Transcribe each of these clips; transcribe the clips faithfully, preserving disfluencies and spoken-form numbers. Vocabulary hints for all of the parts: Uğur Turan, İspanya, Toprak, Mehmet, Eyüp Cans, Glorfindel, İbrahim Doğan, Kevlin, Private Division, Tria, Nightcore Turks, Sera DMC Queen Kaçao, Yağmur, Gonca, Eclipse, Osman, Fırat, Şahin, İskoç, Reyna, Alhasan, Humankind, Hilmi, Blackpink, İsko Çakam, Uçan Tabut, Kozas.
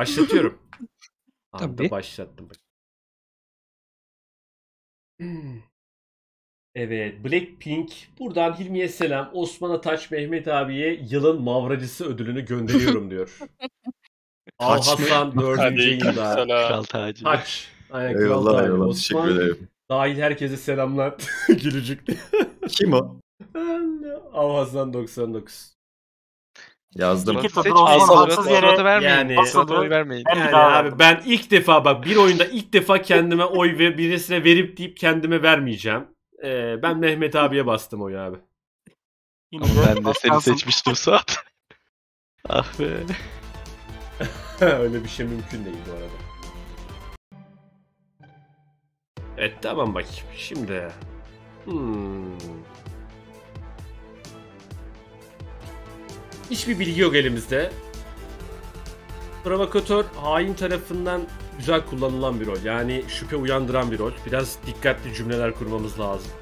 Başlatıyorum. Tabii. Başlattım. Evet, Blackpink. Buradan Hilmi'ye selam. Osman'a, Taç Mehmet abiye yılın mavracısı ödülünü gönderiyorum diyor. Alhasan dördüncü yılda. Kral tacı. Taç. Aynen, eyvallah, kral eyvallah. Osman, teşekkür ederim. Dahil herkese selamlar. Gülücük. Kim o? Alhasan doksan dokuz. Yazdım. İki sıfır olsun. Yere vermeyin. Yani, oy vermeyin. Yani, yani abi ben ilk defa bak bir oyunda ilk defa kendime oy ve birisine verip deyip kendime vermeyeceğim. Ee, ben Mehmet abiye bastım oyu abi. Ama ben de seni seçmiştim Suat. Ah be. Öyle bir şey mümkün değil bu arada. Evet tamam bak şimdi. Hmm. Hiçbir bilgi yok elimizde. Provokatör hain tarafından güzel kullanılan bir rol. Yani şüphe uyandıran bir rol. Biraz dikkatli cümleler kurmamız lazım.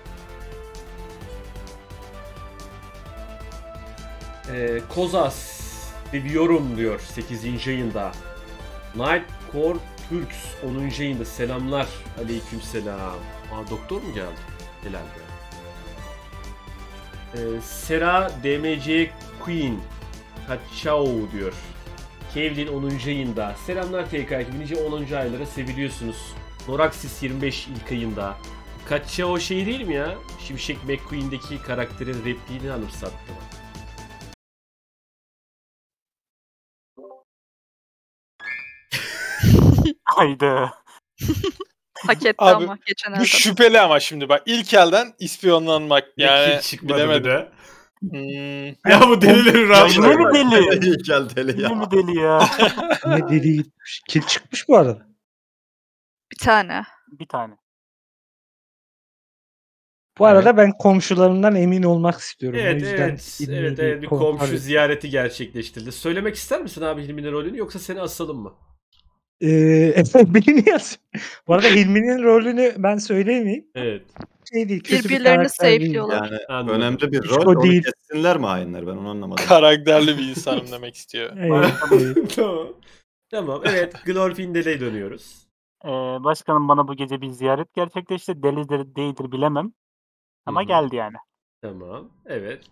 Ee, Kozas seviyorum diyor sekizinci yayında. Nightcore Turks onuncu yayında. Selamlar. Aleykümselam. Aa, doktor mu geldi? Helal be. Ee, Sera D M C Queen Kaçao diyor. Kevlin onuncu yayında. Selamlar T K ekibi. Nice onuncu aylara seviliyorsunuz. Noraxis yirmi beş ilk ayında. Kaçao şey değil mi ya? Şimşek McQueen'deki karakterin repliğini anımsattı. Hayda. Hak etti abi, ama geçen hafta. Bu şüpheli ama şimdi bak İlkel'den ispiyonlanmak yani bilemedi. Hmm. Ya bu delilerin rahatsız. Ne mi deli? İlkel deli ya. Ne mi deli ya? Ne deli gitmiş. Kil çıkmış bu arada. Bir tane. Bir tane. Bu arada evet. Ben komşularımdan emin olmak istiyorum. Evet evet. Evet, evet. Bir komşu komparı. Ziyareti gerçekleştirildi. Söylemek ister misin abi Hilmi'nin rolünü yoksa seni asalım mı? Eee beni yaz. Bu arada Hilmi'nin rolünü ben söyleyemeyim. Evet. Şey değil, birbirlerini bir sevliyorlar. Yani önemli bir rol. O değil. Kessinler mi hainler? Ben onu anlamadım. Karakterli bir insanım demek istiyor. Evet. Tamam. Tamam. Evet. Glorfindel'e dönüyoruz. Ee, başkanım bana bu gece bir ziyaret gerçekleşti. Delidir değildir bilemem. Ama Hı-hı. geldi yani. Tamam. Evet.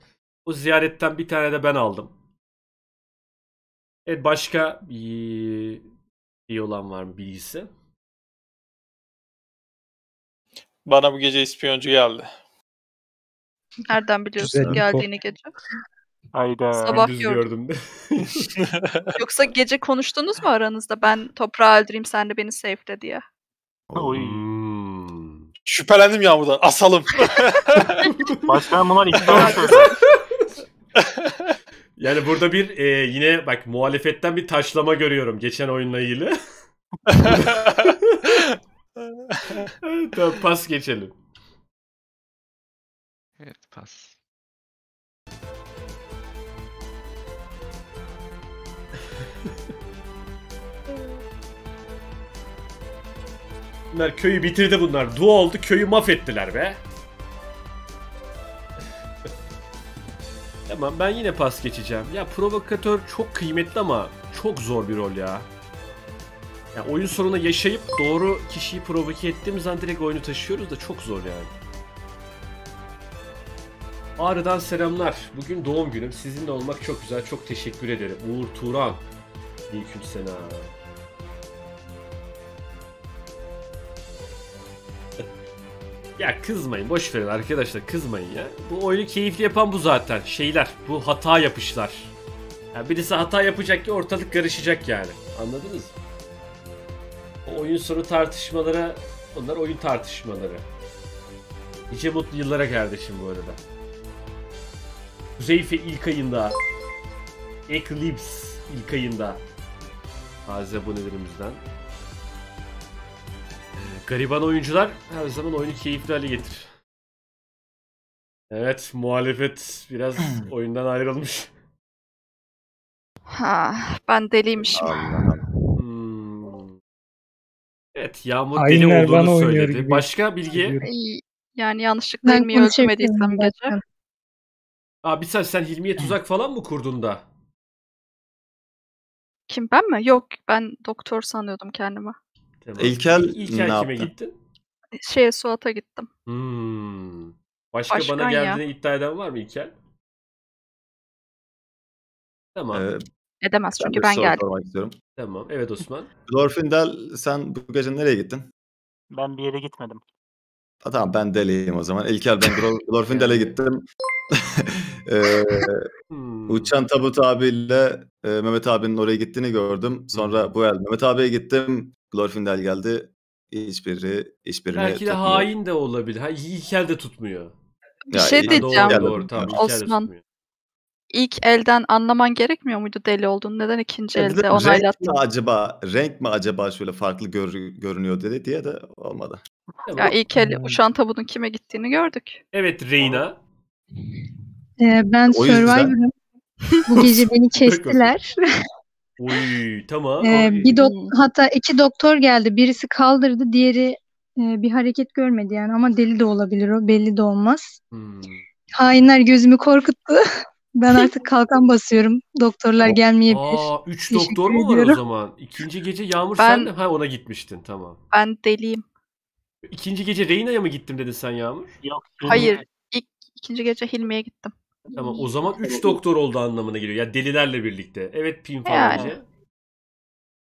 O ziyaretten bir tane de ben aldım. Evet. Başka bir iyi olan var mı bilgisi? Bana bu gece ispiyoncu geldi. Nereden biliyorsun güzel geldiğini gece? Hayda. Sabah gördüm. Yoksa gece konuştunuz mu aranızda? Ben toprağı öldüreyim sen de beni safele diye. Oy. Hmm. Şüphelendim Yağmur'dan. Asalım. Başkan bunlar ispiyoncu. Yani burada bir e, yine bak muhalefetten bir taşlama görüyorum geçen oyunla ilgili. Tamam pas geçelim. Evet pas. Bunlar köyü bitirdi bunlar. Dua oldu köyü mahvettiler be. Tamam ben yine pas geçeceğim. Ya provokatör çok kıymetli ama çok zor bir rol ya. Ya oyun sonuna yaşayıp doğru kişiyi provoke ettiğimiz zaman direkt oyunu taşıyoruz da çok zor yani. Ağrı'dan selamlar. Bugün doğum günüm. Sizinle olmak çok güzel. Çok teşekkür ederim. Uğur Turan. Aleyküm selam. Ya kızmayın boşverin arkadaşlar kızmayın ya. Bu oyunu keyifli yapan bu zaten şeyler bu hata yapışlar. Yani birisi hata yapacak ki ortalık karışacak yani anladınız mı? O oyun sonu tartışmalara onlar oyun tartışmaları. Nice mutlu yıllara kardeşim bu arada. Kuzeyfe ilk ayında. Eclipse ilk ayında. Taze abonelerimizden. Gariban oyuncular her zaman oyunu keyifli hale getirir. Evet, muhalefet biraz oyundan ayrılmış. Ha, ben deliymişim. Hmm. Evet, Yağmur aynı deli olduğunu söyledi. Gibi. Başka bilgi? Yani yanlışlıkla Hilmi'yi öldürmediysem gece. Aa, bir saniye sen Hilmi'ye tuzak falan mı kurdun da? Kim, ben mi? Yok, ben doktor sanıyordum kendimi. Tamam. İlkel, İlkel ne yaptı? Kime gittin? Şeye, Suat'a gittim. Hmm. Başka Başkan bana geldiğini ya. iddia eden var mı İlkel? Tamam. Ee, Edemez çünkü ben geldim. Tamam. Evet Osman. Glorfindel, sen bu gece nereye gittin? Ben bir yere gitmedim. Ha, tamam, ben deliyim o zaman. İlkel, ben Glorfindel'e gittim. ee, hmm. Uçan Tabut abiyle e, Mehmet abinin oraya gittiğini gördüm. Sonra bu el Mehmet abiye gittim. Glorfindel geldi. Hiçbiri, hiçbirine belki de tutmuyor. Hain de olabilir. Ha, İlkel de tutmuyor. Bir şey yani, diyeceğim. Doğru, doğru, tamam, Osman, ilk elden anlaman gerekmiyor muydu deli olduğunu? Neden ikinci elde, elde onaylattın? Renk mi acaba, renk mi acaba şöyle farklı gör, görünüyor dedi diye de olmadı. Ya ilk el Uçan Tabut'un kime gittiğini gördük. Evet Reyna. Ee, ben Survivor'ım. Bu gece beni kestiler. Oy, tamam. Ee, bir hatta iki doktor geldi. Birisi kaldırdı, diğeri e, bir hareket görmedi yani, ama deli de olabilir o, belli de olmaz. Hmm. Hainler gözümü korkuttu. Ben artık kalkan basıyorum. Doktorlar gelmeyebilir. Aa, üç Teşekkür doktor mu var ediyorum. o zaman? İkinci gece Yağmur ben, sen de ha, ona gitmiştin, tamam. Ben deliyim. İkinci gece Reyna'ya mı gittim dedin sen Yağmur? Yok. Hayır. İlk, ikinci gece Hilmi'ye gittim. Tamam, o zaman üç doktor oldu anlamına geliyor. Ya yani delilerle birlikte. Evet Pim falan önce. Yani.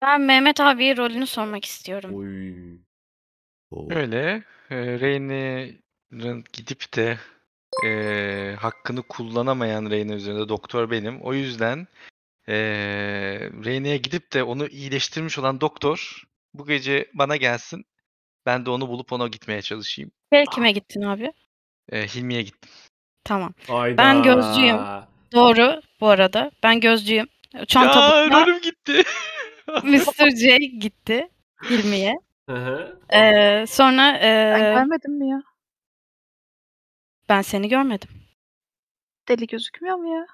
Ben Mehmet abiye rolünü sormak istiyorum. Oy. Oh. Öyle. E, Reyna'nın gidip de e, hakkını kullanamayan Reyna üzerinde doktor benim. O yüzden e, Reyna'ya gidip de onu iyileştirmiş olan doktor bu gece bana gelsin. Ben de onu bulup ona gitmeye çalışayım. Ve kime gittin abi? E, Hilmi'ye gittim. Tamam. Hayda. Ben gözcüyüm. Doğru bu arada. Ben gözcüyüm. Uçan Tabut'la ölüm gitti. mister J gitti Hilmi'ye. ee, sonra e... ben görmedim mi ya? Ben seni görmedim. Deli gözükmüyor mu ya?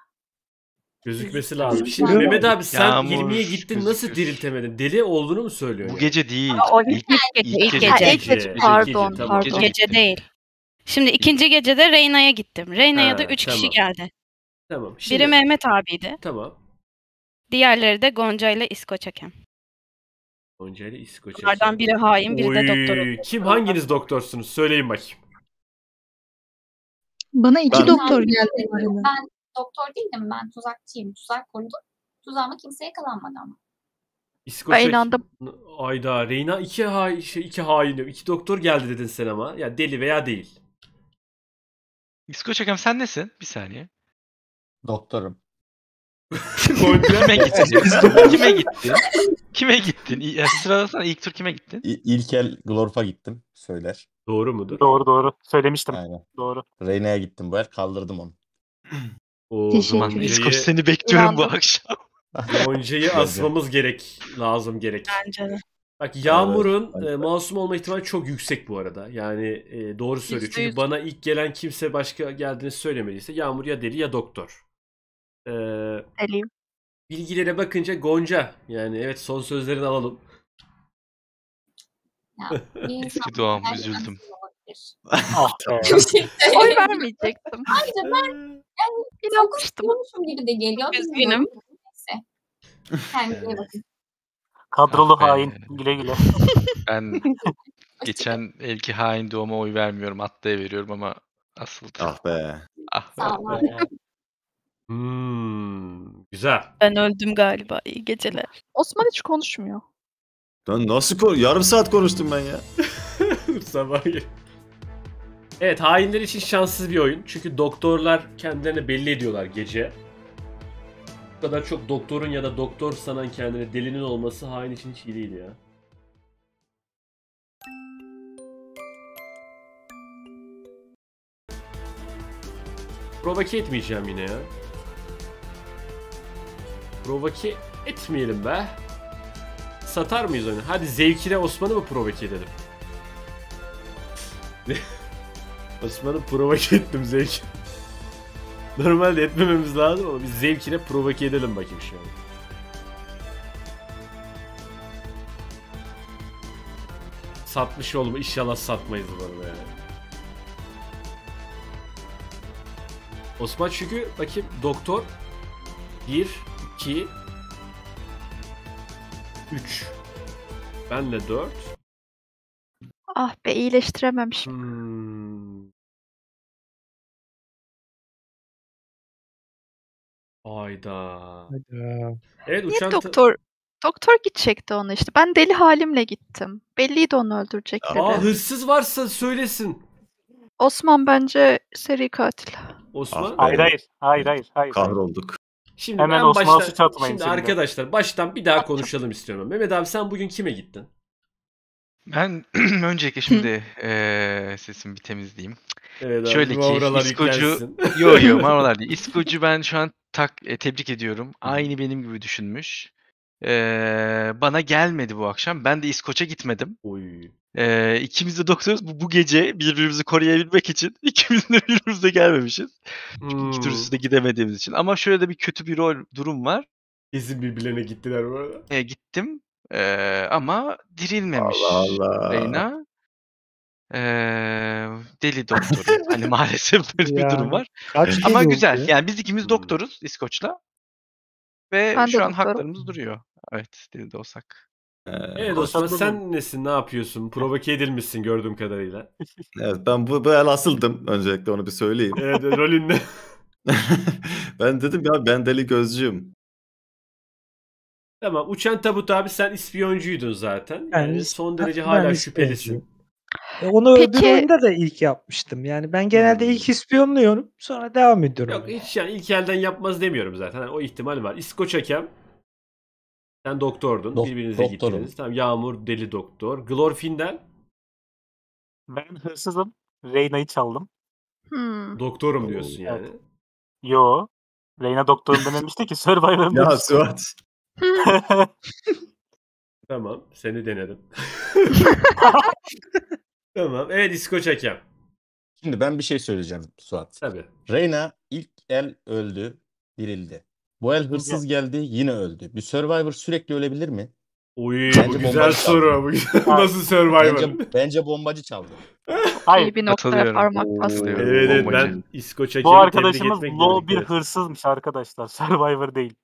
Gözükmesi lazım. Şimdi ya Mehmet abi sen Hilmi'ye gittin, gözüküyor. Nasıl diriltemedin? Deli olduğunu mu söylüyorsun? Bu gece değil. Aa, ilk, ilk, ilk, ilk gece. gece. İlk gece. Pardon. Gece, pardon. Gece, gece değil. Şimdi ikinci gecede Reyna'ya gittim. Reyna'ya da üç tamam. kişi geldi. Tamam. Şimdi... Biri Mehmet abiydi. Tamam. Diğerleri de Gonca ile İsko Çakam. Gonca ile İsko Çakam. Bunlardan biri hain, biri Oy. de doktor. Kim, hanginiz doktorsunuz? Söyleyin bakayım. Bana iki ben... doktor geldi. Ben doktor değilim, ben tuzakçıyım. Tuzak kurdum. Tuzağıma kimse yakalanmadı ama. İskoç inandım. Ayda Reyna iki hain, iki hain, iki doktor geldi dedin sen ama. Ya deli veya değil. İsko Çakam sen nesin? Bir saniye. Doktorum. kime gittin? Kime gittin? Kime gittin? Sıralasana, ilk tur kime gittin? İ İlkel Glorf'a gittim. Söyler. Doğru mudur? Doğru doğru. Söylemiştim. Aynen. Doğru. Reyna'ya gittim bu el. Kaldırdım onu. O zaman İskoç seni bekliyorum İnandım. bu akşam. Gonca'yı asmamız gerek. Lazım gerek. Bence de. Bak Yağmur'un evet, e, masum olma ihtimali çok yüksek bu arada. Yani e, doğru söylüyor. Çünkü yüz. bana ilk gelen kimse başka geldiğini söylemediyse Yağmur ya deli ya doktor. Ee, Deliyim. Bilgilere bakınca Gonca. Yani evet, son sözlerini alalım. Eski doğam, üzüldüm. Oy vermeyecektim. Ayrıca ben yani, çok konuşmuşum gibi de geliyor. Üzgünüm. Kadrolu ben, hain güle güle. Ben geçen elki hain doğuma oy vermiyorum. Hatta'ya veriyorum ama asıl. Ah be. Ah be. Ah be. Hmm, güzel. Ben öldüm galiba. İyi geceler. Osman hiç konuşmuyor. Ben nasıl konuş? Yarım saat konuştum ben ya. Sabah gel. Evet, hainler için şanssız bir oyun. Çünkü doktorlar kendilerini belli ediyorlar gece. Kadar çok doktorun ya da doktor sanan kendini delinin olması hain için hiç iyi değil ya. Provoke etmeyeceğim yine ya. Provoke etmeyelim be. Satar mıyız onu? Hadi zevkine Osman'ı mı provoke edelim? Osman'ı provoke ettim zevkine. Normalde etmememiz lazım ama biz zevkine provoke edelim bakayım şu an. Satmış olma, inşallah satmayız bu arada yani. Osman çünkü bakayım doktor bir, iki, üç. Ben de dört. Ah be, iyileştirememişim. Hmm. Hayda. Hayda. Evet, niye uçan doktor? Doktor gidecekti ona işte. Ben deli halimle gittim. Belliydi onu öldürecekleri. Aa, hırsız varsa söylesin. Osman bence seri katil. Osman? Hayır hayır hayır hayır. hayır. Kahrolduk. Şimdi hemen Osman'a suç atmayın. Şimdi seninle. Arkadaşlar baştan bir daha konuşalım istiyorum. Mehmet abi, sen bugün kime gittin? Ben önceki şimdi e, sesimi bir temizleyeyim. Evet abi, şöyle ki İskoç'u yo yo mavralar değil. İskoç'u ben şu an tak, e, tebrik ediyorum. Aynı benim gibi düşünmüş. Ee, bana gelmedi bu akşam. Ben de İskoç'a gitmedim. Oy. Ee, ikimiz de doktoruz. Bu, bu gece birbirimizi koruyabilmek için ikimiz de birbirimize gelmemişiz. Hmm. Çünkü iki türlüsü de gidemediğimiz için. Ama şöyle de bir kötü bir rol durum var. Kesin birbirlerine gittiler bu arada. Ee, gittim. Ee, ama dirilmemiş Allah Allah. Reyna. Ee, deli doktor. Hani maalesef böyle yani, bir durum var. Ama güzel. Yani biz ikimiz doktoruz İskoç'la. Ve ben şu an haklarımız duruyor. Evet, deli de olsak. Ee, evet Osman, sen nesin, ne yapıyorsun? Provoke edilmişsin gördüğüm kadarıyla. Evet, ben bu, bu el asıldım. Öncelikle onu bir söyleyeyim. Evet, rolün ne? Ben dedim ya, ben deli gözcüyüm. Tamam, Uçan Tabut abi, sen ispiyoncuydun zaten. Yani yani son derece hala şüphelisin. Onu peki, öbür oyunda da ilk yapmıştım. Yani ben genelde ilk ispiyonluyorum, sonra devam ediyorum. Yok yani. Hiç yani ilk elden yapmaz demiyorum zaten. Yani o ihtimal var. İsko Çakam, sen doktordun. Do birbirinize doktorum. Gittiniz. Tamam, Yağmur deli doktor. Glorfindel. Ben hırsızım. Reyna'yı çaldım. Hmm. Doktorum diyorsun yani. Evet. Yo. Reyna doktorum dememişti ki. Survivor'ım. Ya Suat. Tamam. Seni denedim. Tamam. Evet İsko Çakam. Şimdi ben bir şey söyleyeceğim Suat. Tabii. Reyna ilk el öldü, dirildi. Bu el hırsız geldi, yine öldü. Bir Survivor sürekli ölebilir mi? Oy, bu güzel soru. Nasıl Survivor? Bence, bence bombacı çaldı. Hayır. İyi bir noktaya parmak bastıyor. Evet, evet, ben İsko Çakam'ı. Bu arkadaşımız low bir hırsızmış arkadaşlar. Survivor değil.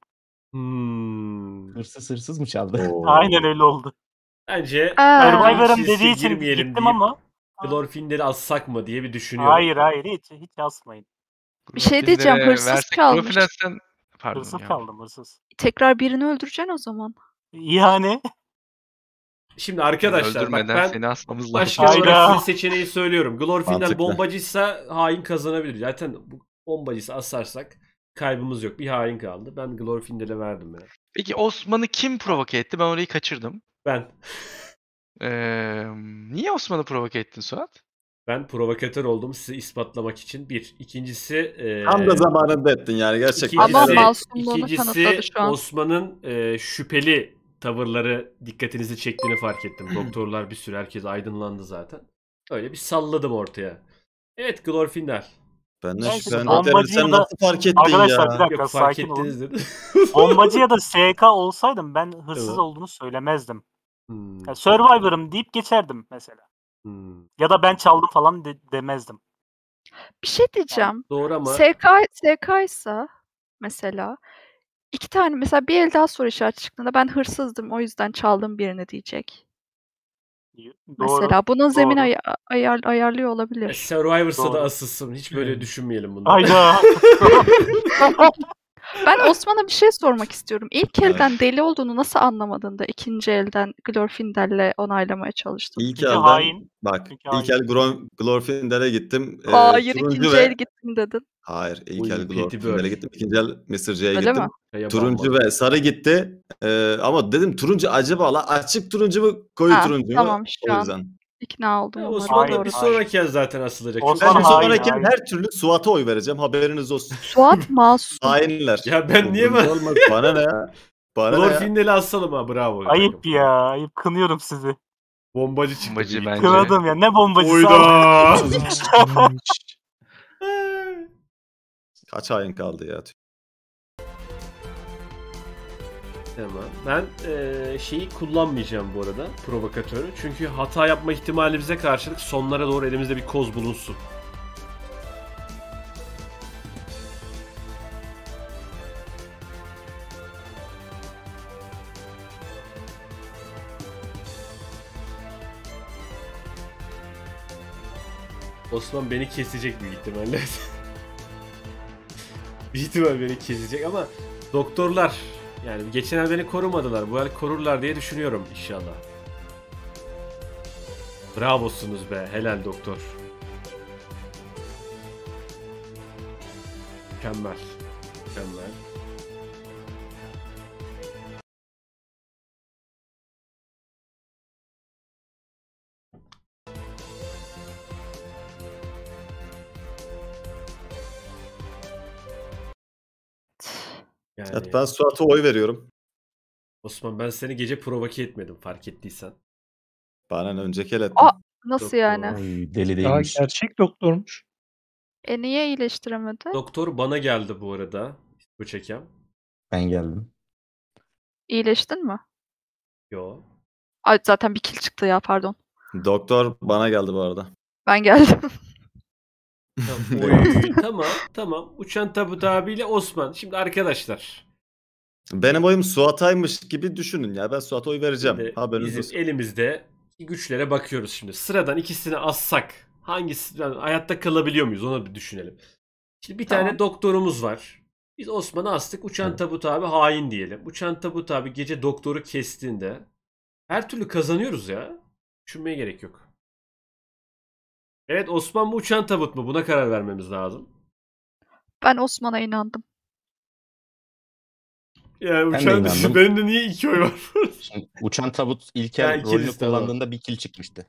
Hmm. Hırsız hırsız mı çaldı? Aynen öyle oldu. Bence Survivor'ın dediği için gittim ama Glorfindel'i assak mı diye bir düşünüyorum. Hayır hayır, hiç hiç asmayın. Bir şey diyeceğim, hırsız kalmış. Pardon, hırsız kaldım, hırsız. Tekrar birini öldüreceksin o zaman. Yani. Şimdi arkadaşlar bak, ben başka bir seçeneği söylüyorum. Glorfindel bombacıysa hain kazanabilir. Zaten bu bombacıysa asarsak kaybımız yok. Bir hain kaldı. Ben Glorfindel'e verdim ya. Peki Osman'ı kim provoke etti? Ben orayı kaçırdım. Ben. Ee, niye Osman'ı provoke ettin Suat? Ben provokatör oldum sizi ispatlamak için. Bir. İkincisi... E, tam da zamanında ettin yani gerçekten. İkincisi, ikincisi Osman'ın e, şüpheli tavırları dikkatinizi çektiğini fark ettim. Doktorlar bir sürü, herkes aydınlandı zaten. Öyle bir salladım ortaya. Evet Glorfindel. Ben ne şüphelendim. Sen nasıl fark ettin arkadaşlar, ya? Bir dakika, yok, fark ettiniz dedi. Bombacı ya da S K olsaydım ben hırsız evet. olduğunu söylemezdim. Hmm. Yani Survivor'ım deyip geçerdim mesela. Hmm. Ya da ben çaldım falan de demezdim. Bir şey diyeceğim. Yani doğru ama. S K, S K ise mesela iki tane mesela bir el daha soru işareti çıktığında ben hırsızdım o yüzden çaldım birini diyecek. Doğru, mesela bunun doğru. zemin ay ayar ayarlıyor olabilir. E, Survivor'sa da asılsın. Hiç böyle düşünmeyelim bunu. Hayda. Ben Osman'a bir şey sormak istiyorum. İlk elden deli olduğunu nasıl anlamadın da ikinci elden Glorfindel'le onaylamaya çalıştın? İlk elden hain. Bak, çünkü ilk el Glorfindel'e gittim. Hayır, e, ikinci ve... el gittim dedin. Hayır, ilk el Glorfindel'e gittim. İkinci el Mısırcı'ya gittim. Mi? Hey, turuncu ve sarı gitti. Ee, ama dedim turuncu acaba la açık turuncu mu koyu ha, turuncu mu? Tamam, şu o yüzden. An ikna oldum. Osman'da bir sonraki el zaten asılacak. Osman, ben bir sonraki el her türlü Suat'a oy vereceğim. Haberiniz olsun. Suat masum. Hainler. Ya ben niye ben? Bana ne ya? Glorfindel'i asalım ha, bravo. Ayıp ya. ya, ayıp. Kınıyorum sizi. Bombacı çıkmacı bence. Kınadım ya. Ne bombacı? Oyda. Kaç hain kaldı ya? Tamam. Ben e, şeyi kullanmayacağım bu arada, provokatörü. Çünkü hata yapma ihtimalimize karşılık sonlara doğru elimizde bir koz bulunsun. Osman beni kesecek büyük ihtimalle. Büyük ihtimal beni kesecek ama doktorlar yani geçen ay beni korumadılar. Bu el korurlar diye düşünüyorum inşallah. Bravosunuz be, helal doktor. Mükemmel. Mükemmel. Yani... Ben Suat'a oy veriyorum. Osman ben seni gece provoke etmedim fark ettiysen. Bana önceki el ettim. Aa, nasıl doktor. Yani? Ay, deli değilmiş. Daha gerçek doktormuş. E niye iyileştiremedi? Doktor bana geldi bu arada. Bu çekem. Ben geldim. İyileştin mi? Yo. Ay, zaten bir kil çıktı ya, pardon. Doktor bana geldi bu arada. Ben geldim. Tamam, tamam, tamam. Uçan Tabut abiyle Osman. Şimdi arkadaşlar. Benim oyum Suat'aymış gibi düşünün ya. Ben Suat'a oy vereceğim. Şimdi haberiniz olsun. Elimizde güçlere bakıyoruz şimdi. Sıradan ikisini assak hangisi yani hayatta kalabiliyor muyuz? Onu bir düşünelim. Şimdi bir tamam. tane doktorumuz var. Biz Osman'ı astık. Uçan evet. Tabut abi hain diyelim. Uçan Tabut abi gece doktoru kestiğinde her türlü kazanıyoruz ya. Düşünmeye gerek yok. Evet, Osman mı Uçan Tabut mu? Buna karar vermemiz lazım. Ben Osman'a inandım. Yani Uçan Tabut, benim de niye iki oy var? Uçan Tabut İlkel rolünü kullandığında bir kil çıkmıştı.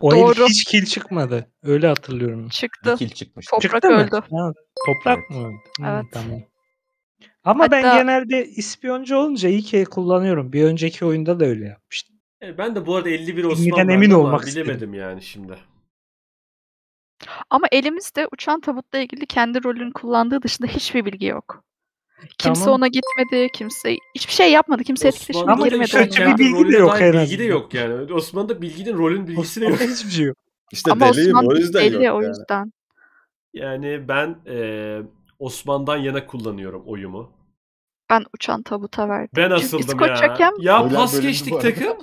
O doğru. Hiç kil çıkmadı. Öyle hatırlıyorum. Çıktı. Bir kil çıkmış. Toprak çıktı öldü. Ha, toprak evet. mı öldü? Evet. Hı, tamam. Ama hatta... ben genelde ispiyoncu olunca iyi ki kullanıyorum. Bir önceki oyunda da öyle yapmıştım. Ben de bu arada elli bir Osman emin olmak bilemedim istedim. Yani şimdi. Ama elimizde Uçan Tabut'la ilgili kendi rolünü kullandığı dışında hiçbir bilgi yok. Kimse tamam. ona gitmedi, kimse hiçbir şey yapmadı, kimse etkileşime girmedi. Hiçbir bilgi de yok herhalde. Bilgi de yok yani. Osman'da bilginin rolün bilgisi de yok. Hiçbir şey yok. İşte ama deliyim Osman o yüzden deli, yok. O yüzden. Yani, yani ben e, Osman'dan yana kullanıyorum oyumu. Ben Uçan Tabut'a verdim. Ben asıldım ya. İsko Çakam. Ya pas geçtik takım.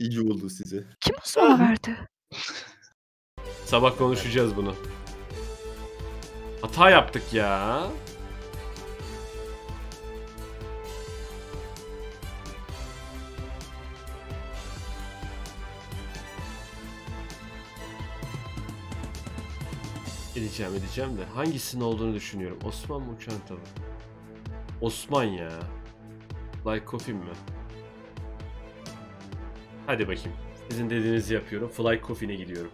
İyi oldu size. Kim Osman'a verdi? Sabah konuşacağız bunu. Hata yaptık ya. Edeceğim edeceğim de hangisinin olduğunu düşünüyorum. Osman mı Uçan Tabut? Osman ya. Like Coffee mi? Hadi bakayım. Sizin dediğinizi yapıyorum. Fly Coffin'e gidiyorum.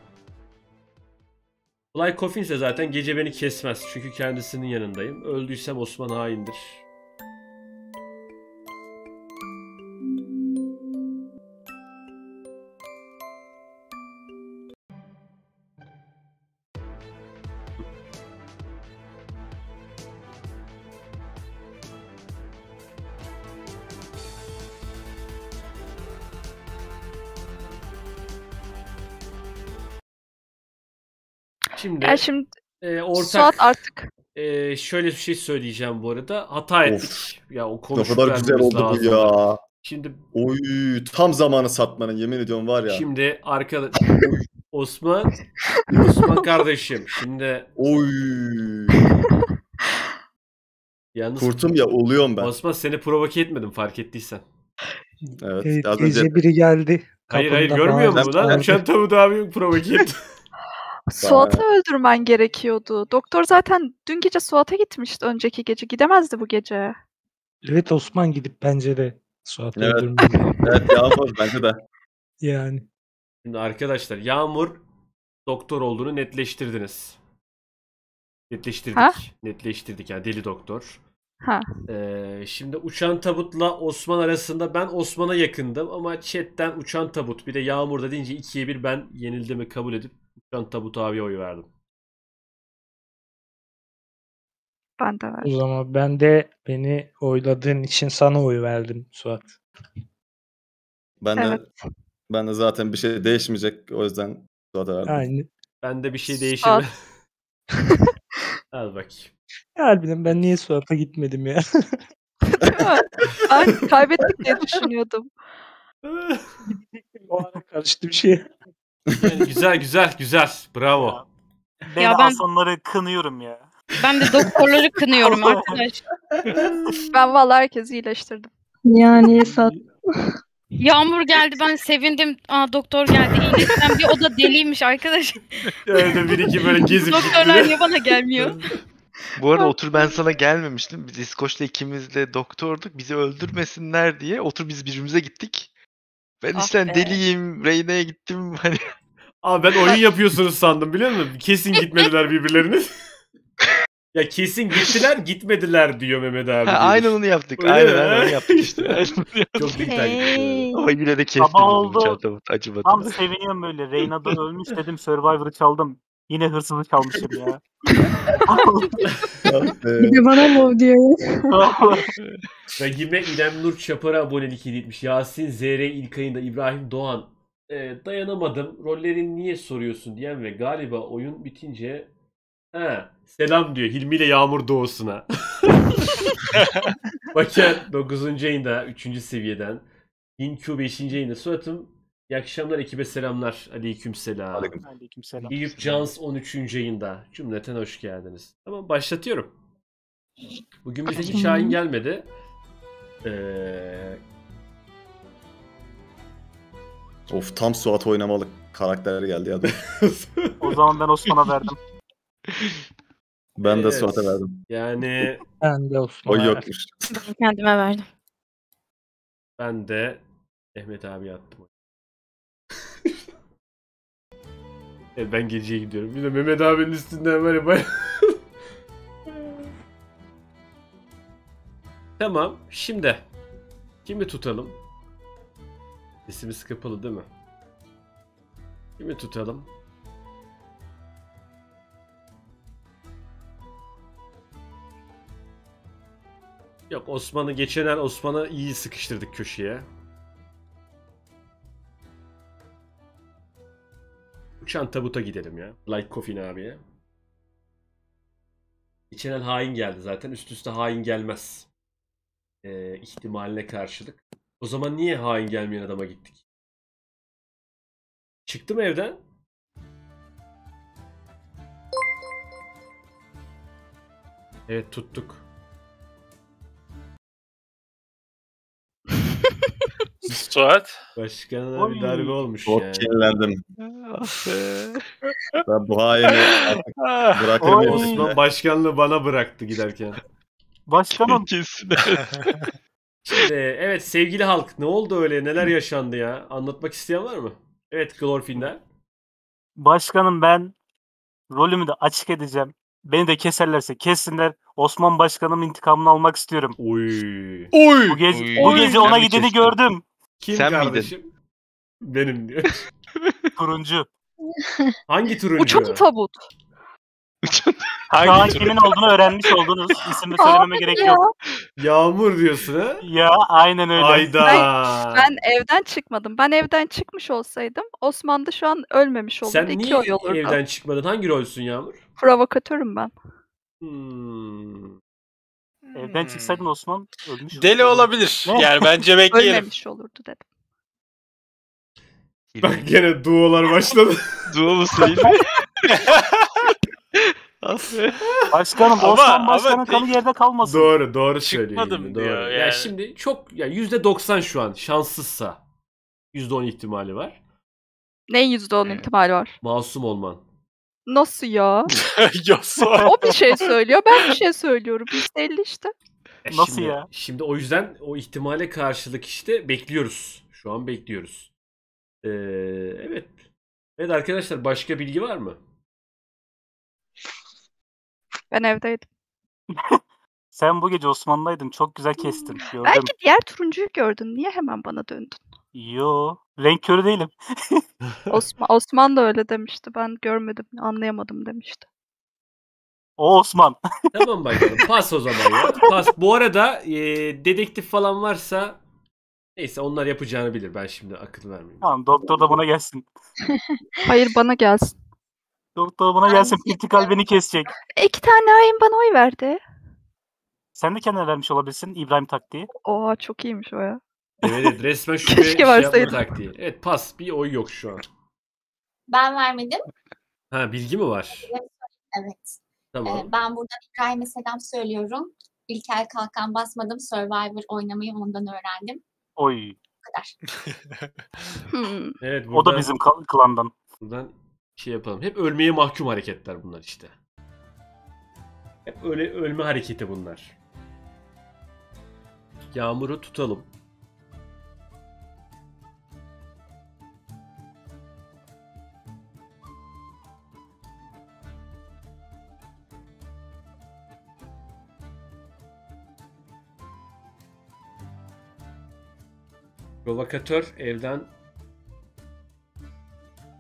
Fly Coffin ise zaten gece beni kesmez. Çünkü kendisinin yanındayım. Öldüysem Osman haindir. Şimdi, yani şimdi e, ortak Suat artık e, şöyle bir şey söyleyeceğim bu arada. Hata ettik. Of, ya o konuşma kadar güzel oldu lazım. Bu ya. Şimdi oy tam zamanı satmanın yemin ediyorum var ya. Şimdi arkadaş Osman Osman kardeşim şimdi oy. Yalnız kurtum ya oluyorum ben. Osman seni provoke etmedim fark ettiysen. Evet. evet az önce gece biri geldi. Hayır hayır görmüyor musun lan? Uçan Tabut abi provoke etti. Suat'ı öldürmen gerekiyordu. Doktor zaten dün gece Suat'a gitmişti önceki gece. Gidemezdi bu gece. Evet Osman gidip bence de Suat'ı evet. öldürmedi. Evet Yağmur bence de. Yani. Şimdi arkadaşlar Yağmur doktor olduğunu netleştirdiniz. Netleştirdik. Ha? Netleştirdik yani deli doktor. Ha. Ee, şimdi Uçan Tabut'la Osman arasında ben Osman'a yakındım ama chatten Uçan Tabut bir de Yağmur'da deyince ikiye bir ben yenildiğimi kabul edip Uçan Tabut abiye oy verdim. Ben de verdim. O zaman ben de beni oyladığın için sana oy verdim Suat. Ben evet. de ben de zaten bir şey değişmeyecek o yüzden Suat'a verdim. Aynı. Ben de bir şey değişmedi. Al bakayım. Harbiden ben niye Suat'a gitmedim ya? Ben kaybettik diye düşünüyordum. O ara karıştı bir şey. Yani güzel güzel güzel. Bravo. Ya, ben ya Alhasanları ben... kınıyorum ya. Ben de doktorları kınıyorum arkadaş. Ben vallahi herkesi iyileştirdim. Yani Esat. Yağmur geldi, ben sevindim. Aa, doktor geldi, iyileştim diye. O da deliymiş arkadaş. Öyle bir iki böyle gezip doktorlar niye bana gelmiyor? Bu arada otur ben sana gelmemiştim. Biz İskoç'la ikimiz de doktorduk. Bizi öldürmesinler diye otur biz birbirimize gittik. Ben ah işte be. deliyim. Reyna'ya gittim. Hani... Abi ben oyun yapıyorsunuz sandım biliyor musun? Kesin gitmediler birbirlerine. Ya kesin gittiler gitmediler diyor Mehmet abi. Ha, aynen onu yaptık. Öyle aynen aynen yaptık işte. Çok güzel. Ama yine de kestim. Oldu. Acımadı. Tam seviniyorum böyle. Reyna'dan ölmüş dedim. Survivor'ı çaldım. Yine hırsızı çalmışım ya. Bir de bana love diyor. Ve Gimre İrem Nur Çapar'a abonelik hediye etmiş. Yasin Z R ilk ayında İbrahim Doğan. E, dayanamadım. Rollerini niye soruyorsun diyen ve galiba oyun bitince ha, selam diyor Hilmi ile Yağmur doğusuna. Bakan dokuzuncu ayında üçüncü seviyeden. İnku beşinci ayında. Suat'ım iyi akşamlar, ekibe selamlar. Aleykümselam. Aleykümselam. Eyüp Cans on üçüncü ayında. Cümleten hoş geldiniz. Tamam, başlatıyorum. Bugün bize hiç Şahin gelmedi. Ee... Of, tam Suat oynamalı karakterler geldi ya. O zaman ben Osman'a verdim. Ben evet. de Suat'a verdim. Yani ben de Osman'a verdim. O yokmuş. Kendime verdim. Ben de Mehmet abi attım. Evet, ben geceye gidiyorum. Bir de Mehmet abinin üstünden böyle bayağı... Tamam, şimdi kimi tutalım? Sesimiz kapalı değil mi? Kimi tutalım? Yok, Osman'ı geçen el Osman'a iyi sıkıştırdık köşeye. Uçan Tabut'a gidelim ya. Like Coffin abiye. Geçen el hain geldi zaten. Üst üste hain gelmez. Ee, ihtimaline karşılık. O zaman niye hain gelmeyen adama gittik? Çıktım evden. Evet, tuttuk. Suat. Başkanına bir darbe olmuş ya. Çok kirlendim. Ben bu haini bırakamıyorum. Başkanlığı bana bıraktı giderken. Başkanım. Şimdi, evet sevgili halk, ne oldu öyle, neler yaşandı ya? Anlatmak isteyen var mı? Evet Glorfindel. Başkanım, ben rolümü de açık edeceğim. Beni de keserlerse kessinler. Osman başkanım intikamını almak istiyorum. Oy. Oy. Bu gece, Oy. Bu gece ona gideni gördüm. Kim sen kardeşim? Miydin? Benim diyor. Turuncu. Hangi turuncu? Uçan Tabut. Hangi kimin olduğunu öğrenmiş oldunuz. İsimle söylememe gerek ya. Yok. Yağmur diyorsun ha? Ya aynen öyle. Ayda. Ben, ben evden çıkmadım. Ben evden çıkmış olsaydım Osman da şu an ölmemiş olurdu. Sen İki niye oy evden çıkmadın? Hangi rolsün Yağmur? Provokatörüm ben. Hmm. Evden çıksaydın Osman ölmüş. Deli olabilir. Ne? Yani bence bekleyelim. Ölmemiş olurdu dedim. Bak gene duolar başladı. Duolu sayın. Başkanım, Osman başkanın kanı yerde kalmasın. Doğru, doğru söylüyorsun. Doğru. Yani. Ya şimdi çok ya yüzde doksan şu an şanssızsa yüzde on ihtimali var. Ne yüzde on ihtimali var? Masum olman. Nasıl ya? O bir şey söylüyor, ben bir şey söylüyorum. yüzde elli işte. Ya nasıl şimdi, ya? Şimdi o yüzden o ihtimale karşılık işte bekliyoruz. Şu an bekliyoruz. Ee, evet. Evet arkadaşlar, başka bilgi var mı? Ben evdeydim. Sen bu gece Osman'daydın. Çok güzel kestin. Gördüm. Belki diğer turuncuyu gördün. Niye hemen bana döndün? Yo. Renk körü değilim. Osman, Osman da öyle demişti. Ben görmedim. Anlayamadım demişti. O Osman. Tamam bakalım. Pas o zaman ya. Pas. Bu arada e, dedektif falan varsa neyse onlar yapacağını bilir. Ben şimdi akıl vermeyeyim. Tamam. Doktor da bana gelsin. Hayır, bana gelsin. Doktor bana gelsin, piktikal beni kesecek. İki tane hain bana oy verdi. Sen de kendine vermiş olabilirsin İbrahim taktiği. Oo, çok iyiymiş o ya. Evet, evet resmen şüphe şey yapma taktiği. Evet pas, bir oy yok şu an. Ben vermedim. Ha, bilgi mi var? Evet. Tamam. Ee, ben buradan İbrahim'e selam söylüyorum. İlkel kalkan basmadım. Survivor oynamayı ondan öğrendim. Oy. O kadar. hmm. Evet, buradan, o da bizim klandan. Buradan şey yapalım. Hep ölmeye mahkum hareketler bunlar işte. Hep öyle ölme hareketi bunlar. Yağmur'u tutalım. Provokatör evden.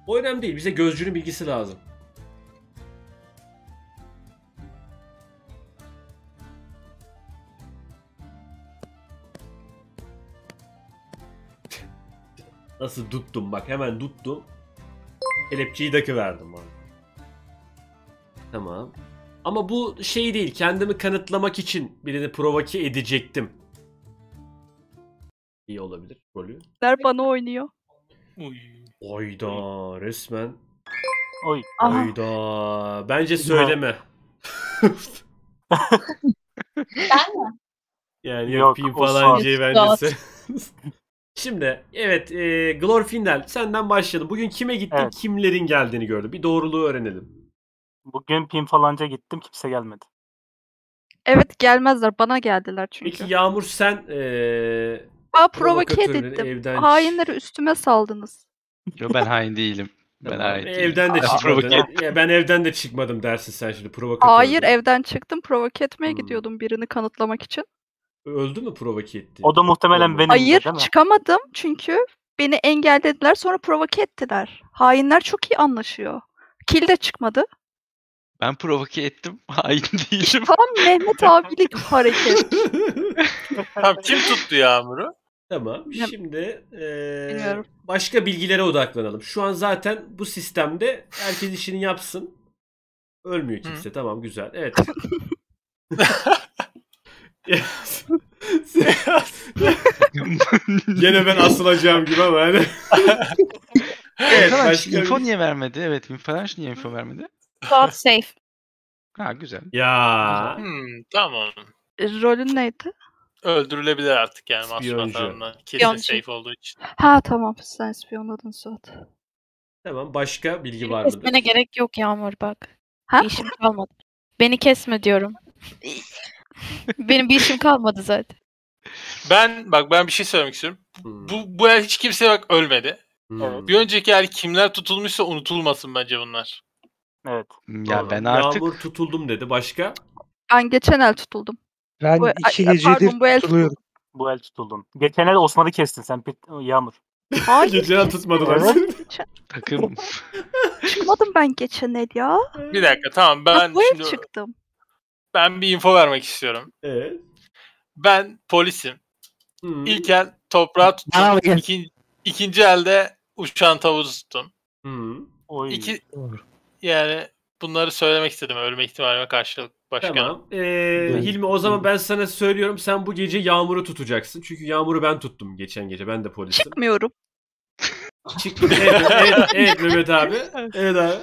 O önemli değil. Bize gözcünün bilgisi lazım. Nasıl tuttum bak, hemen tuttum. Kelepçeyi takıverdim abi. Tamam. Ama bu şey değil. Kendimi kanıtlamak için birini provoke edecektim. İyi olabilir rolü. Der bana oynuyor. Oy. Oyda resmen. Oy. Oyda. Bence söyleme. Ben mi? Yani yok, yapayım falan diye bence. Şimdi evet, e, Glorfindel senden başlayalım. Bugün kime gittik, evet, kimlerin geldiğini gördüm. Bir doğruluğu öğrenelim. Bugün pim falanca gittim, kimse gelmedi. Evet, gelmezler, bana geldiler çünkü. Peki Yağmur sen... E, Aa, provoke ettim. Evden... Hainleri üstüme saldınız. Yo, ben hain değilim. Ben hain değilim. Evden de çıkmadım. Ben evden de çıkmadım dersin sen şimdi. Provokatör. Hayır, evden çıktım. Provoke etmeye hmm. gidiyordum birini kanıtlamak için. Öldü mü provoke etti? O da muhtemelen benim. Hayır, çıkamadım çünkü beni engellediler, sonra provoke ettiler. Hainler çok iyi anlaşıyor. Kill de çıkmadı. Ben provoke ettim, hain değilim. Tam Mehmet abilik hareket. Tamam, kim tuttu Yağmur'u? Tamam, şimdi e, başka bilgilere odaklanalım. Şu an zaten bu sistemde herkes işini yapsın. Ölmüyor kimse. Hı. Tamam, güzel. Evet. Gene ben asılacağım gibi ama hani. Evet, başka info niye vermedi? Evet, Info niye info vermedi? God safe. Ha, güzel. Ya. Hmm, tamam. Rolün neydi? Öldürülebilir artık yani masumlarından. Kesin safe olduğu için. Ha tamam, sen spiyonladın Suat. Tamam, başka bilgi var mı? Kesmene gerek yok Yağmur bak. Ha? Bir işim kalmadı. Beni kesme diyorum. Benim bir işim kalmadı zaten. Ben bak, ben bir şey söylemek istiyorum. Hmm. Bu bu el hiç kimse bak ölmedi. Hmm. Bir önceki el kimler tutulmuşsa unutulmasın bence bunlar. Evet. Ya doğru. Ben artık Yağmur tutuldum dedi. Başka? Ben geçen el tutuldum. Ben bu, iki gecedir tutuluyorum. Bu el tutuldum. Geçen el Osman'ı kestin sen Yağmur. Hayır. Geçen el tutmadılar. Takım. Çıkmadım ben geçen el ya. Bir dakika, tamam ben bak, şimdi çıktım. Ben bir info vermek istiyorum. Evet. Ben polisim. Hmm. İlk el toprağı tuttum. İkin, ikinci elde uçan tavuğu tuttum. Hmm. İki... Yani bunları söylemek istedim. Ölme ihtimalime karşılık başkanım. Tamam. Ee, Hilmi o zaman ben sana söylüyorum. Sen bu gece Yağmur'u tutacaksın. Çünkü Yağmur'u ben tuttum geçen gece. Ben de polisim. Çıkmıyorum. Çıkmıyorum. Evet, evet, evet Mehmet abi. Evet abi.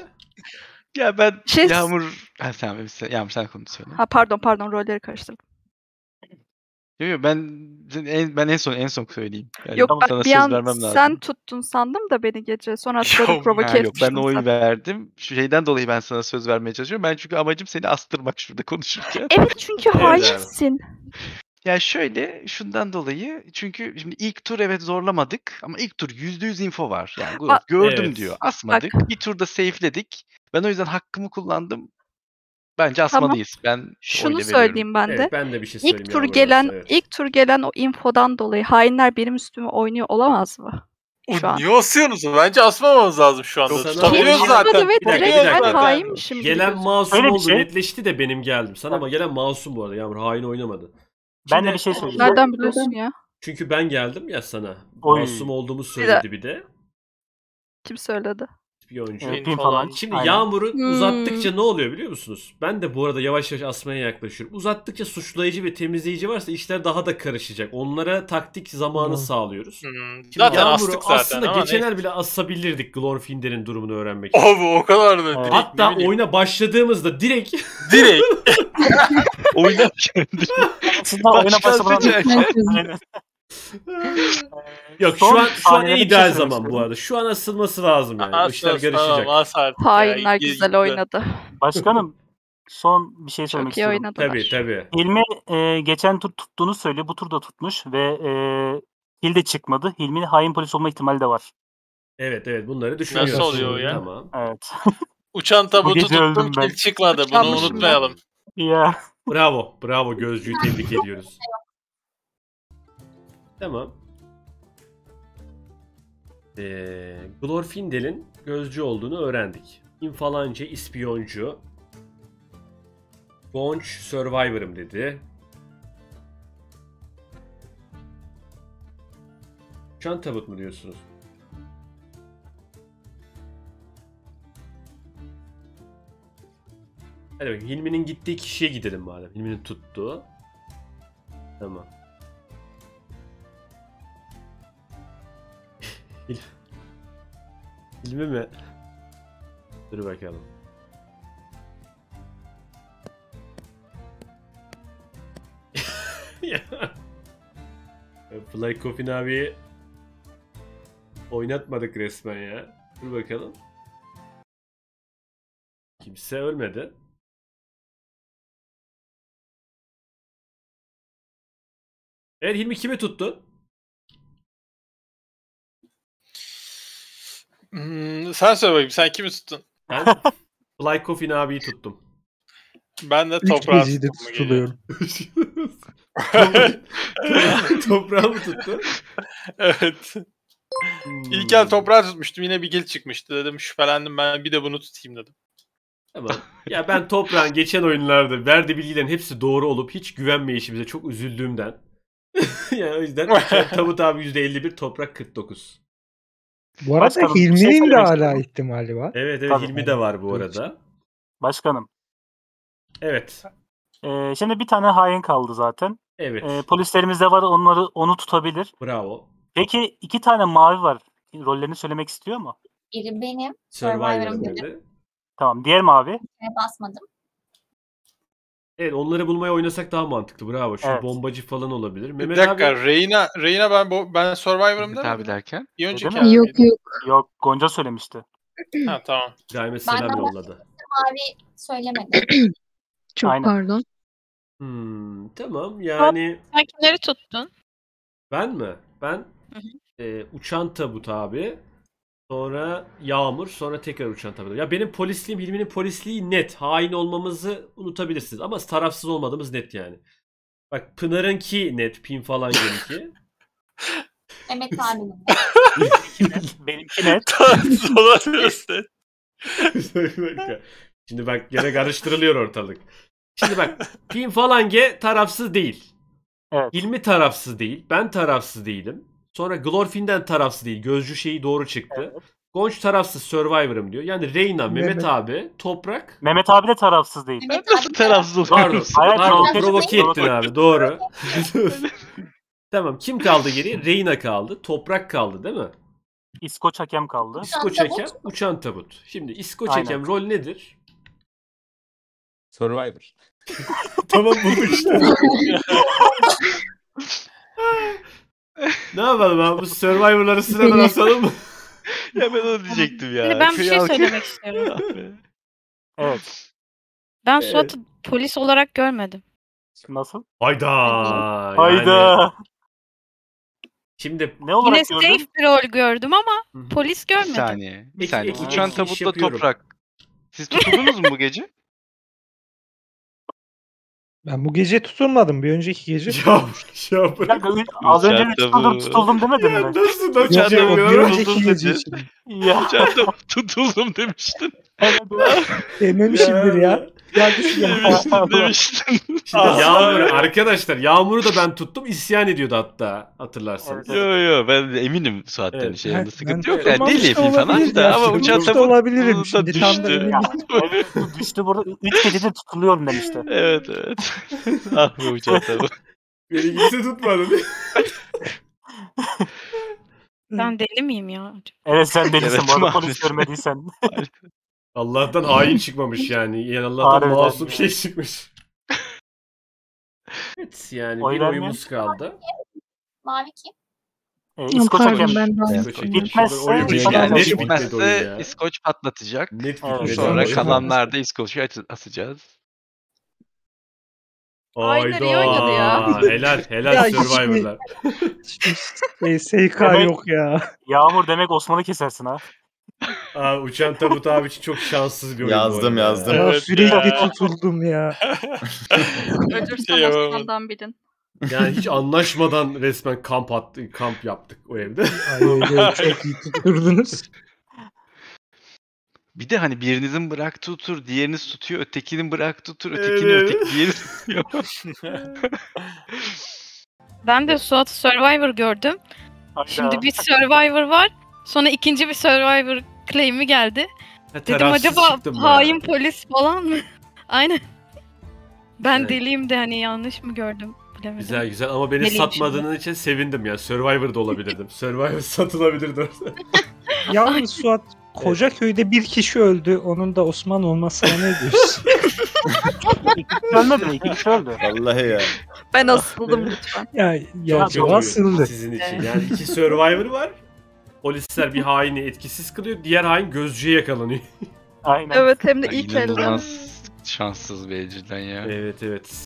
Ya ben şey... Yağmur... Ha, tamam, Yağmur sen konuyu söyle. Ha, pardon pardon rolleri karıştırdım. Yok yok ben, ben en son en son söyleyeyim. Yani yok bak, sana bir söz vermem lazım. Sen tuttun sandım da beni gece. Sonra sonra provoke etmiştim. Yok ben oy zaten verdim. Şu şeyden dolayı ben sana söz vermeye çalışıyorum. Ben çünkü amacım seni astırmak şurada konuşurken. Evet çünkü hainsin. Ya yani şöyle, şundan dolayı çünkü şimdi ilk tur evet zorlamadık ama ilk tur yüzde yüz info var. Yani bak, gördüm evet diyor. Asmadık. Bak. Bir turda safeledik. Ben o yüzden hakkımı kullandım. Bence asmalıyız. Tamam. Ben şunu söyleyeyim ben de. Evet, ben de bir şey söyleyeyim. İlk tur gelen, evet. ilk tur gelen o infodan dolayı hainler benim üstüme oynuyor olamaz mı? Şu an. Niye asıyorsunuz? Bence asmamamız lazım şu anda. Tutuyoruz zaten. Evet, bir dakika, bir dakika. Hainmişim. Gelen masum oldu, şey netleşti de benim geldim. Sana ama gelen masum bu arada. Yağmur hain oynamadı. Şimdi, ben de bir şey söyleyeyim. Nereden biliyorsun ya? Çünkü ben geldim ya sana. Oy. Masum olduğumu söyledi bir de. Kim söyledi? bir oyuncu. Falan. Falan. Şimdi aynen. Yağmur'u hmm. uzattıkça ne oluyor biliyor musunuz? Ben de bu arada yavaş yavaş asmaya yaklaşıyorum. Uzattıkça suçlayıcı ve temizleyici varsa işler daha da karışacak. Onlara taktik zamanı hmm. sağlıyoruz. Hmm. Şimdi zaten Yağmur'u zaten, aslında geçenler ne? Bile asabilirdik Glorfindel'in durumunu öğrenmek için. Abi o kadar da. Direkt, hatta oyuna başladığımızda direkt. Direkt. Oyuna başladığımızda. Yok son şu an, şu an ideal zaman bu arada. Şu an asılması lazım yani. As, İşler as, karışacak. As, as hainler güzel oynadı. Başkanım son bir şey söylemek istiyorum. Tabii tabii. Hilmi e, geçen tur tuttuğunu söylüyor. Bu turda tutmuş ve e, Hil de çıkmadı. Hilmi'nin hain polis olma ihtimali de var. Evet evet bunları düşünüyoruz. Nasıl oluyor ya? Tamam. Evet. Uçan tabutu tuttum Hil çıkmadı. Bunu unutmayalım. Ya. Bravo. Bravo gözcüyü tebrik ediyoruz. Tamam. Ee, Glorfindel'in gözcü olduğunu öğrendik. İnfalancı, ispiyoncu. Gonç, Survivor'ım dedi. Uçan tabut mu diyorsunuz? Hadi bakayım. Hilmi'nin gittiği kişiye gidelim madem. Hilmi'nin tuttuğu. Tamam. Hilmi mi? Dur bakalım. Blackpink abi oynatmadık resmen ya. Dur bakalım. Kimse ölmedi. Evet Hilmi kimi tuttu? Hmm, sen söyle bakayım. Sen kimi tuttun? Ben Blackpink abiyi tuttum. Ben de toprağı tuttum. Toprağı mı tuttun? Evet. Hmm. İlkel toprağı tutmuştum. Yine bir gil çıkmıştı. Dedim şüphelendim ben bir de bunu tutayım dedim. Tamam. Ya ben toprağın geçen oyunlarda verdiği bilgilerin hepsi doğru olup hiç güvenmeyişimize çok üzüldüğümden. Yani o yüzden Tabut abi yüzde elli bir toprak kırk dokuz. Bu arada başkanım, Hilmi'nin şey de hala ihtimali var. Evet evet tabii. Hilmi de var bu arada. Başkanım. Evet. Ee, şimdi bir tane hain kaldı zaten. Evet. Ee, polislerimiz de var onları onu tutabilir. Bravo. Peki iki tane mavi var. Rollerini söylemek istiyor mu? Biri benim. Survivor'ım benim. Tamam diğer mavi. Basmadım. Evet onları bulmaya oynasak daha mantıklı. Bravo. Şu evet. Bombacı falan olabilir. Bir Mehmet dakika. Abi... Reyna, Reyna ben ben Survivor'ım da. Tabii derken. Bir önceki abi. Yok yok. Yok Gonca söylemişti. Ha tamam. Daime selam yolladı. Mavi söylemedi. Çok aynen. Pardon. Hmm, tamam yani. Sen kimleri tuttun? Ben mi? Ben hı hı. E, uçan tabut abi. Sonra Yağmur, sonra tekrar uçan tabii. Ya benim polisliğim, Hilmi'nin polisliği net. Hain olmamızı unutabilirsiniz. Ama tarafsız olmadığımız net yani. Bak Pınar'ınki net, Pin falan gelinki. Mehmet abinin. Benimki net. Tarafsız olamıyoruz net. Şimdi bak yine karıştırılıyor ortalık. Şimdi bak Pin falan ge tarafsız değil. Evet. Hilmi tarafsız değil. Ben tarafsız değilim. Sonra Glorfindel tarafsız değil. Gözcü şeyi doğru çıktı. Evet. Gonç tarafsız Survivor'ım diyor. Yani Reyna, Mehmet, Mehmet abi, Toprak. Mehmet abi de tarafsız değil. Nasıl tarafsız oluyor? Pardon, pardon provoke ettin abi. Doğru. Tamam. Kim kaldı geriye? Reyna kaldı. Toprak kaldı değil mi? İsko Çakam kaldı. İsko Çakam, Uçan Tabut. Şimdi İsko Çakam rol nedir? Survivor. Tamam bu işte. Ne yapalım abi? Bu Survivor'ları sıradan asalım mı? Ya ben onu diyecektim ya. Ben bir şey söylemek istiyorum. Evet. Ben evet. Suat'ı polis olarak görmedim. Nasıl? Hayda. Hayda. Yani... Şimdi ne olarak yine gördüm? Safe bir rol gördüm ama hı-hı. Polis görmedim. Bir saniye. Bir saniye. Aa, uçan tabutla toprak. Siz tutuldunuz mu bu gece? Ben bu gece tutulmadım. Bir önceki gece tutulmuştum. Ya, ya az önce tutuldum, tutuldum demedim mi? Nasıl da uçan tabut tutuldum demiştin. Dememişimdir ya. Demiştim, demiştim. Yağmur, arkadaşlar Yağmur'u da ben tuttum, isyan ediyordu hatta, hatırlarsınız. Yok yok, ben eminim Suat'tan evet. şey yani sıkıntı yok yani, değil yapayım falan da ama uçan tabut olabilirim şimdi düştü. Evet düştü burada, üç gecede tutuluyorum ben işte. Evet evet. Ah bu uçan tabut. Beni kimse tutmadı. Ben deli miyim ya? Evet sen delisin, evet, bu arada polis görmediysen. Allah'tan hain çıkmamış yani. Yani Allah'tan masum şey çıkmış. Evet yani oy bir oyumuz kaldı. Mavi kim? E, İskoç hakem. Bitmezse, bitmezse, bitmezse İskoç patlatacak. Net bitmez. Sonra kalanlarda İskoç'u asacağız. Ayda ya. Helal helal Survivor'lar. S K yok ya. Yağmur demek Osman'ı kesersin ha. Aa, uçan tabut abi için çok şanssız bir oyun. Yazdım yazdım. Ya, evet, sürekli ya. Tutuldum ya. Ölürsem Osman'dan bilin. Yani hiç anlaşmadan resmen kamp attık, kamp yaptık o evde. Aynen, çok iyi tuturdunuz. Bir de hani birinizin bıraktığı tur, diğeriniz tutuyor, ötekinin bıraktığı tur, ötekini evet. öteki diğerini tutuyor. Ben de Suat Survivor gördüm. Aynen. Şimdi bir Survivor var. Sonra ikinci bir Survivor claim'i geldi. Ya, dedim acaba hain ya. Polis falan mı? Aynen. Ben evet. deliyim de hani yanlış mı gördüm bilemedim. Güzel güzel ama beni deliyim satmadığın şimdi. için sevindim ya. Survivor'da olabilirdim. Survivor satılabilirdi orada. Yalnız Suat Kocaköy'de bir kişi öldü. Onun da Osman olmasa ne diyorsun? İki kişi öldü. Vallahi ya. Ben asıldım lütfen. Ya, ya asıldı. Sizin için. Evet. Yani iki Survivor var. Polisler bir haini etkisiz kılıyor, diğer hain gözcüye yakalanıyor. Aynen. Evet hem de ilk elden. Şanssız bir elciden ya. Evet evet.